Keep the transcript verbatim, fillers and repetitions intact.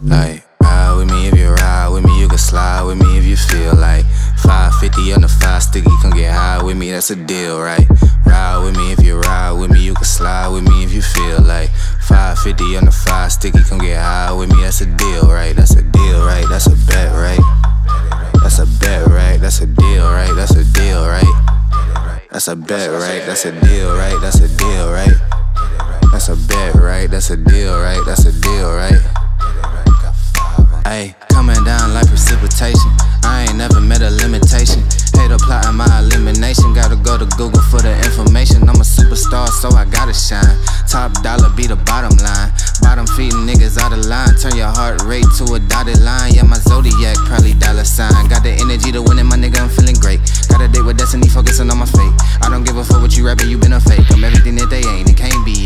Like, ride with me if you ride with me, you can slide with me if you feel like. Five fifty on the five sticky, come get high with me, that's a deal, right? Ride with me if you ride with me, you can slide with me if you feel like. Five fifty on the five sticky, come get high with me, that's a deal, right? That's a deal, right? That's a bet, right? That's a bet, right? That's a deal, right? That's a deal, right? That's a bet, right? That's a deal, right? That's a deal, right? That's a bet, right? That's a deal, right? That's a deal, right? Ayy, coming down like precipitation. I ain't never met a limitation. Hate plotting my elimination. Gotta go to Google for the information. I'm a superstar, so I gotta shine. Top dollar be the bottom line. Bottom feeding niggas out of line. Turn your heart rate to a dotted line. Yeah, my zodiac probably dollar sign. Got the energy to win it, my nigga, I'm feeling great. Got a date with destiny, focusing on my fate. I don't give a fuck what you rapping, you been a fake. I'm everything that they ain't, it can't be.